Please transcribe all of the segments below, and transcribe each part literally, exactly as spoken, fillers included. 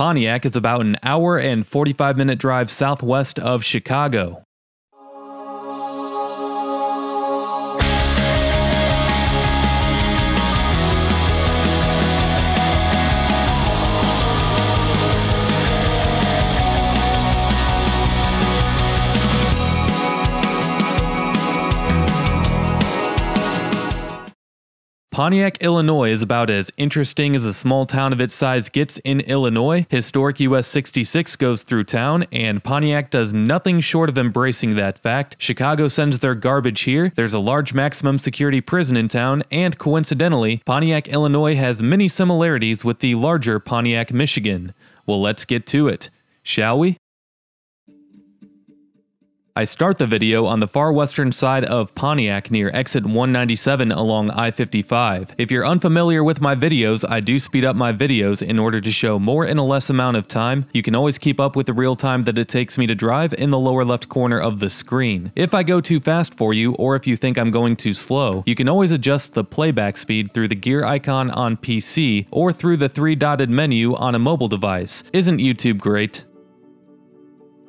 Pontiac is about an hour and forty-five minute drive southwest of Chicago. Pontiac, Illinois is about as interesting as a small town of its size gets in Illinois. Historic U S sixty-six goes through town, and Pontiac does nothing short of embracing that fact. Chicago sends their garbage here, there's a large maximum security prison in town, and coincidentally, Pontiac, Illinois has many similarities with the larger Pontiac, Michigan. Well, let's get to it, shall we? I start the video on the far western side of Pontiac near exit one ninety-seven along I fifty-five. If you're unfamiliar with my videos, I do speed up my videos in order to show more in a less amount of time. You can always keep up with the real time that it takes me to drive in the lower left corner of the screen. If I go too fast for you, or if you think I'm going too slow, you can always adjust the playback speed through the gear icon on P C or through the three dotted menu on a mobile device. Isn't YouTube great?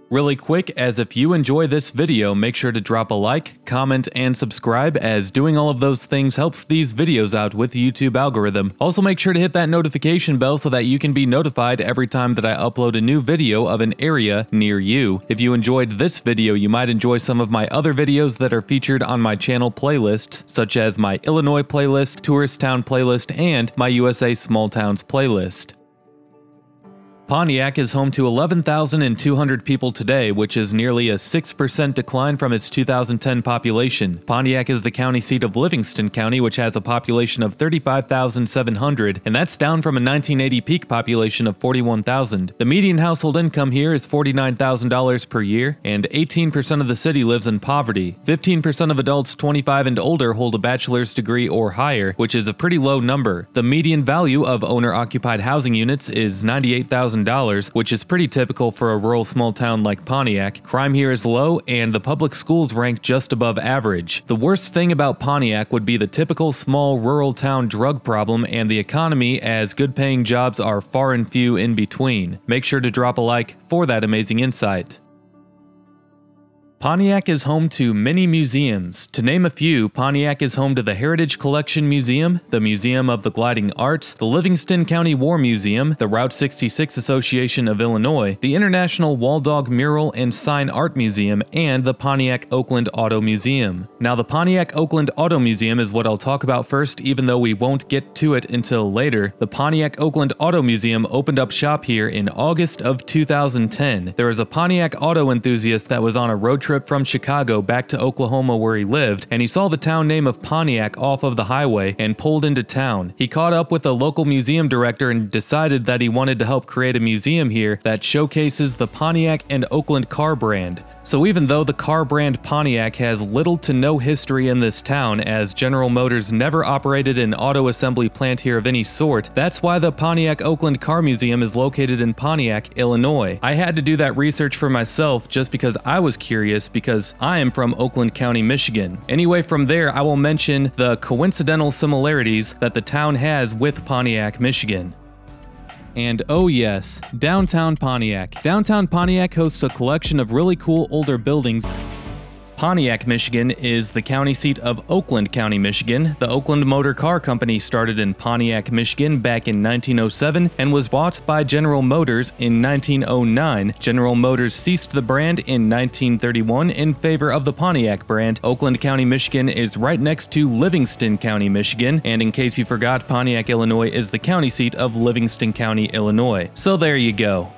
Really quick, as if you enjoy this video, make sure to drop a like, comment, and subscribe, as doing all of those things helps these videos out with the YouTube algorithm. Also make sure to hit that notification bell so that you can be notified every time that I upload a new video of an area near you. If you enjoyed this video, you might enjoy some of my other videos that are featured on my channel playlists, such as my Illinois playlist, Tourist Town playlist, and my U S A Small Towns playlist. Pontiac is home to eleven thousand two hundred people today, which is nearly a six percent decline from its two thousand ten population. Pontiac is the county seat of Livingston County, which has a population of thirty-five thousand seven hundred, and that's down from a nineteen eighty peak population of forty-one thousand. The median household income here is forty-nine thousand dollars per year, and eighteen percent of the city lives in poverty. fifteen percent of adults twenty-five and older hold a bachelor's degree or higher, which is a pretty low number. The median value of owner-occupied housing units is ninety-eight thousand dollars, which is pretty typical for a rural small town like Pontiac. Crime here is low, and the public schools rank just above average. The worst thing about Pontiac would be the typical small rural town drug problem and the economy, as good-paying jobs are far and few in between. Make sure to drop a like for that amazing insight. Pontiac is home to many museums. To name a few, Pontiac is home to the Heritage Collection Museum, the Museum of the Gliding Arts, the Livingston County War Museum, the Route sixty-six Association of Illinois, the International Walldog Mural and Sign Art Museum, and the Pontiac Oakland Auto Museum. Now, the Pontiac Oakland Auto Museum is what I'll talk about first, even though we won't get to it until later. The Pontiac Oakland Auto Museum opened up shop here in August of two thousand ten. There was a Pontiac auto enthusiast that was on a road trip Trip from Chicago back to Oklahoma where he lived, and he saw the town name of Pontiac off of the highway and pulled into town. He caught up with a local museum director and decided that he wanted to help create a museum here that showcases the Pontiac and Oakland car brand. So even though the car brand Pontiac has little to no history in this town, as General Motors never operated an auto assembly plant here of any sort, that's why the Pontiac Oakland Car Museum is located in Pontiac, Illinois. I had to do that research for myself just because I was curious, because I am from Oakland County, Michigan. Anyway, from there, I will mention the coincidental similarities that the town has with Pontiac, Michigan. And oh yes, downtown Pontiac. Downtown Pontiac hosts a collection of really cool older buildings. Pontiac, Michigan is the county seat of Oakland County, Michigan. The Oakland Motor Car Company started in Pontiac, Michigan back in nineteen oh seven and was bought by General Motors in nineteen oh nine. General Motors ceased the brand in nineteen thirty-one in favor of the Pontiac brand. Oakland County, Michigan is right next to Livingston County, Michigan, and in case you forgot, Pontiac, Illinois is the county seat of Livingston County, Illinois. So there you go.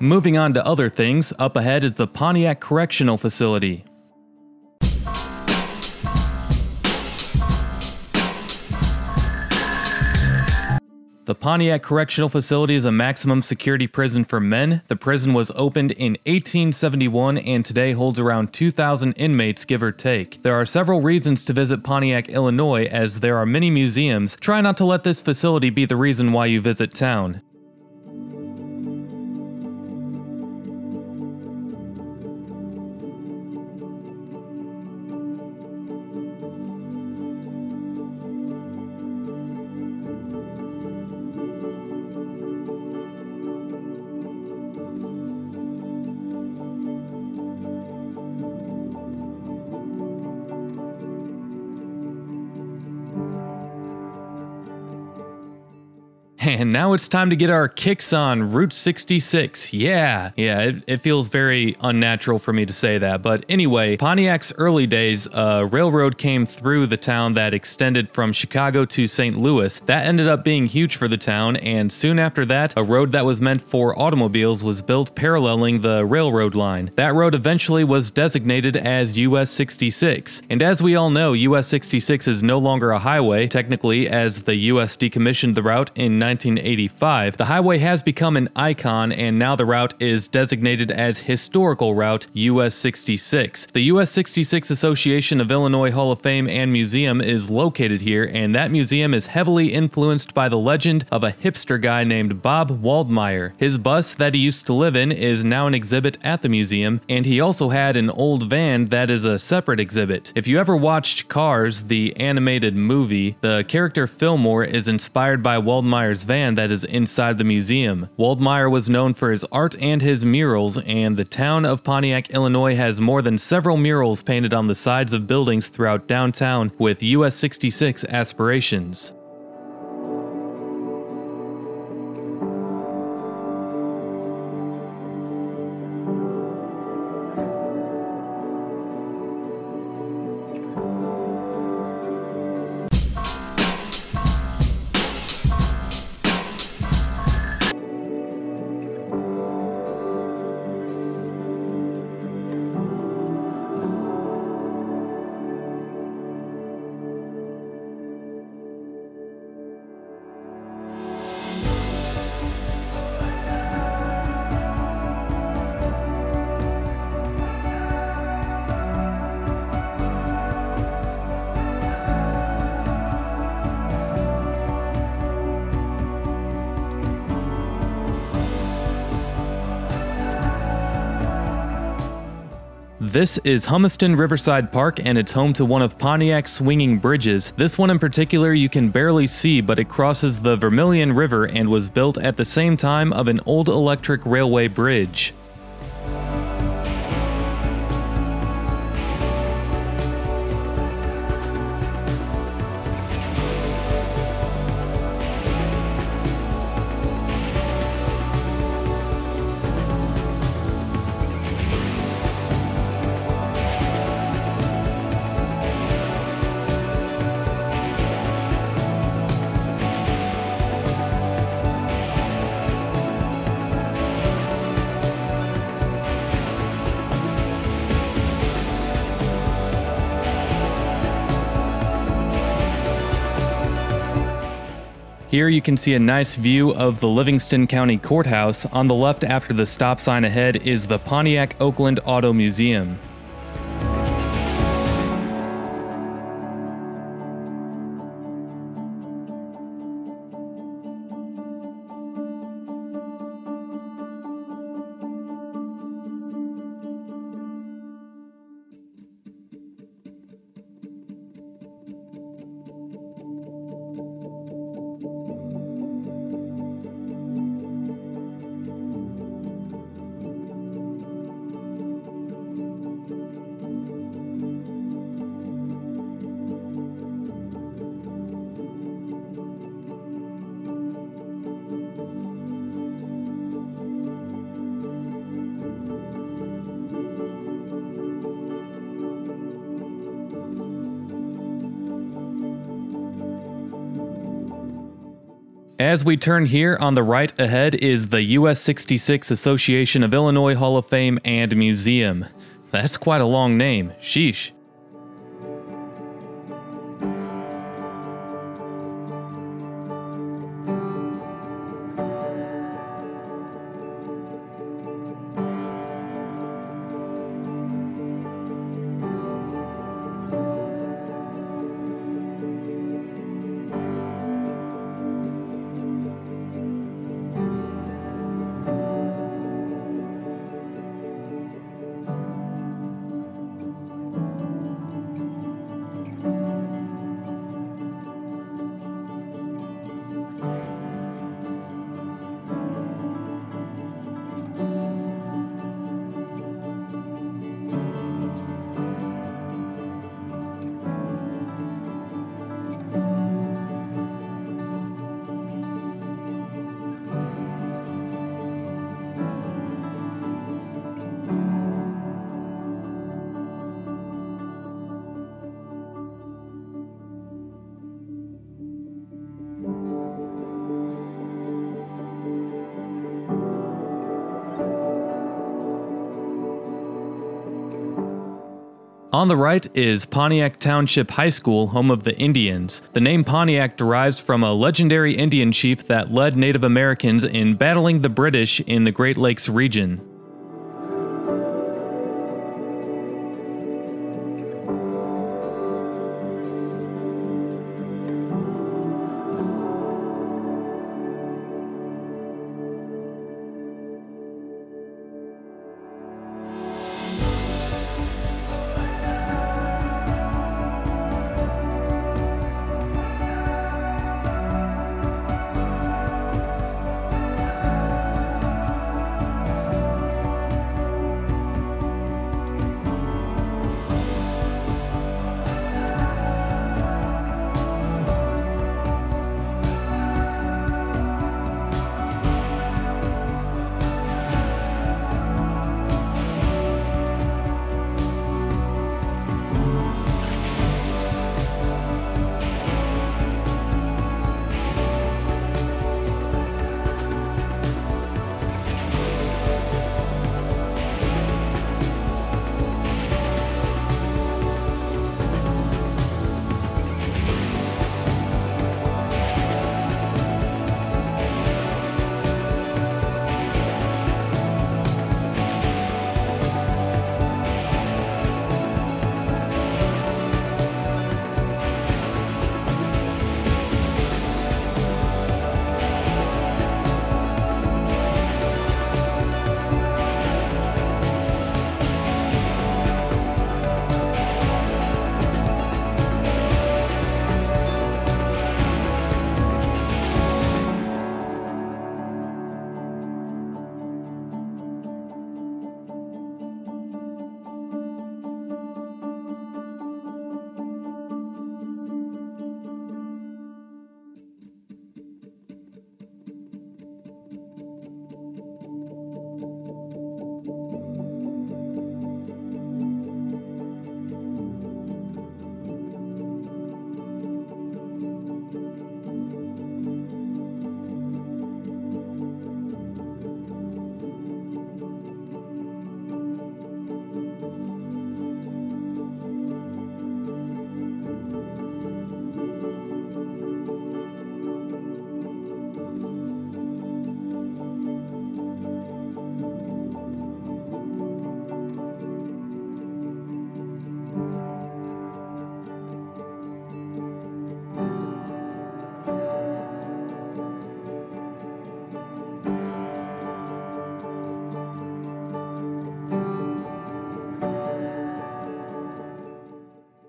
Moving on to other things, up ahead is the Pontiac Correctional Facility. The Pontiac Correctional Facility is a maximum security prison for men. The prison was opened in eighteen seventy-one and today holds around two thousand inmates, give or take. There are several reasons to visit Pontiac, Illinois, as there are many museums. Try not to let this facility be the reason why you visit town. And now it's time to get our kicks on Route sixty-six. Yeah, yeah, it, it feels very unnatural for me to say that. But anyway, Pontiac's early days, a railroad came through the town that extended from Chicago to Saint Louis. That ended up being huge for the town, and soon after that, a road that was meant for automobiles was built paralleling the railroad line. That road eventually was designated as U S sixty-six. And as we all know, U S sixty-six is no longer a highway, technically, as the U S decommissioned the route in nineteen eighty-five, the highway has become an icon, and now the route is designated as Historical Route U S sixty-six. The U S sixty-six Association of Illinois Hall of Fame and Museum is located here, and that museum is heavily influenced by the legend of a hipster guy named Bob Waldmeyer. His bus that he used to live in is now an exhibit at the museum, and he also had an old van that is a separate exhibit. If you ever watched Cars, the animated movie, the character Fillmore is inspired by Waldmeyer's van that is inside the museum. Waldmeyer was known for his art and his murals, and the town of Pontiac, Illinois has more than several murals painted on the sides of buildings throughout downtown with U S sixty-six aspirations. This is Humiston-Riverside Park, and it's home to one of Pontiac's swinging bridges. This one in particular you can barely see, but it crosses the Vermilion River and was built at the same time of an old electric railway bridge. Here you can see a nice view of the Livingston County Courthouse. On the left after the stop sign ahead is the Pontiac Oakland Auto Museum. As we turn here, on the right ahead is the U S sixty-six Association of Illinois Hall of Fame and Museum. That's quite a long name. Sheesh. On the right is Pontiac Township High School, home of the Indians. The name Pontiac derives from a legendary Indian chief that led Native Americans in battling the British in the Great Lakes region.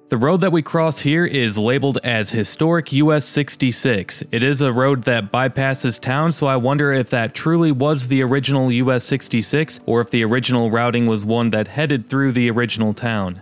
The road that we cross here is labeled as Historic U S sixty-six. It is a road that bypasses town, so I wonder if that truly was the original U S sixty-six, or if the original routing was one that headed through the original town.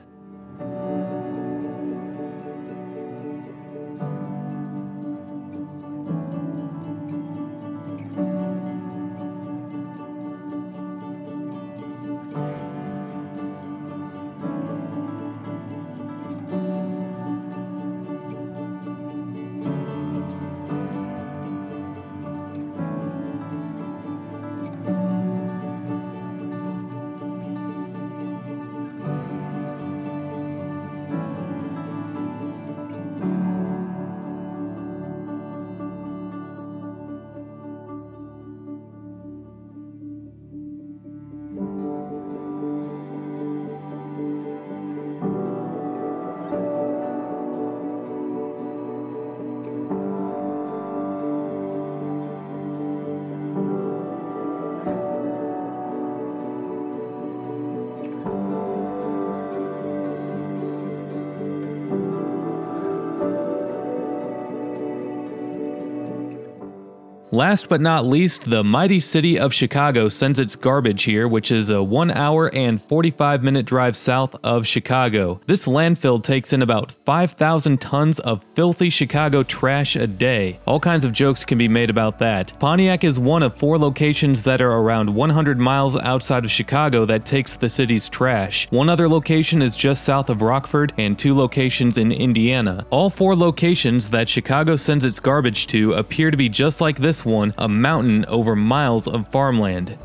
Last but not least, the mighty city of Chicago sends its garbage here, which is a one hour and forty-five minute drive south of Chicago. This landfill takes in about five thousand tons of filthy Chicago trash a day. All kinds of jokes can be made about that. Pontiac is one of four locations that are around one hundred miles outside of Chicago that takes the city's trash. One other location is just south of Rockford, and two locations in Indiana. All four locations that Chicago sends its garbage to appear to be just like this one, a mountain over miles of farmland.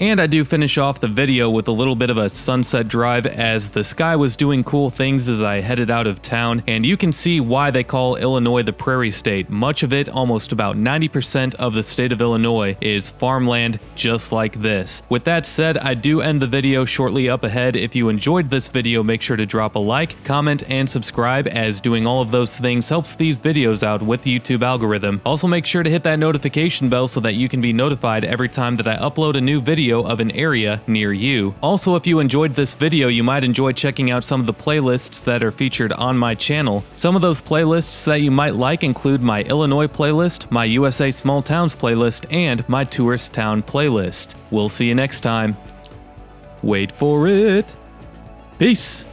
And I do finish off the video with a little bit of a sunset drive as the sky was doing cool things as I headed out of town, and you can see why they call Illinois the Prairie State. Much of it, almost about ninety percent of the state of Illinois, is farmland just like this. With that said, I do end the video shortly up ahead. If you enjoyed this video, make sure to drop a like, comment, and subscribe, as doing all of those things helps these videos out with the YouTube algorithm. Also make sure to hit that notification bell so that you can be notified every time that I upload a new video of an area near you. Also, if you enjoyed this video, you might enjoy checking out some of the playlists that are featured on my channel. Some of those playlists that you might like include my Illinois playlist, my U S A Small Towns playlist, and my Tourist Town playlist. We'll see you next time. Wait for it. Peace.